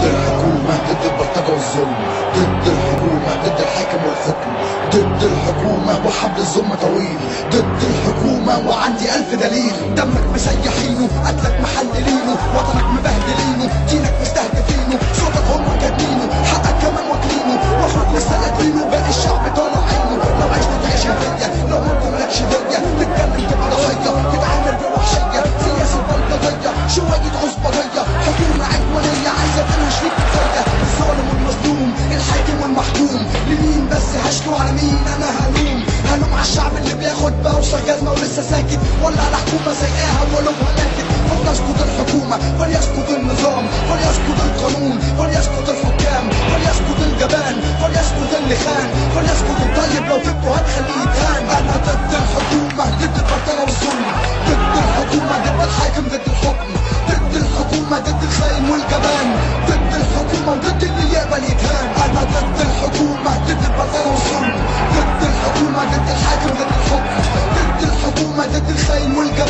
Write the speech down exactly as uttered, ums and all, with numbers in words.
ضد الحكومة، ضد البلطجة والظلم، ضد الحكومة، ضد الحاكم والحكم، ضد الحكومة وحبل الظلم طويل، ضد الحكومة وعندي ألف دليل. دمك مسيحينه، قتلك محللينه، وطنك مبهدلينه، دينك مستهدفينه، صوتك هم كاتمينه، حقك كمان واكلينه، واخرك من سلاطينه، باقي الشعب طالع عينه. لو عشت تعيش هدية، لو مت مالكش دية، تتكلم تبقى ضحية، تتعامل بوحشية، سياسة بلطجية، شوية عصبجية، حكومة عدوانية عايزة تنهش فيك الدنيا. الظالم والمظلوم، الحاكم والمحكوم، لمين بس هشكو على مين أنا هلوم؟ هلوم على الشعب اللي بياخد باوصة جزمة ولسه ساكت، ولا على حكومة سايقاها وقلوبها ناكت. فلتسقط الحكومة، فليسقط النظام، فليسقط القانون، فليسقط الحكام، فليسقط الجبان، فليسقط اللي خان، فليسقط الطيب لو جبته هتخليه يتهان. أنا ضد الحكومة، ضد البلطجة والظلم، ضد الحكومة، ضد الحاكم، ضد الحكم، ضد الحكومة، ضد الخاين والجبان، ضد الحكومة، ضد اللي يقبل يتهان. أنا ضد الحكومة، ضد البلطجة والظلم، ضد الحكومة، ضد الحاكم، ضد الحكم، ضد الحكومة، ضد الخاين والجبان.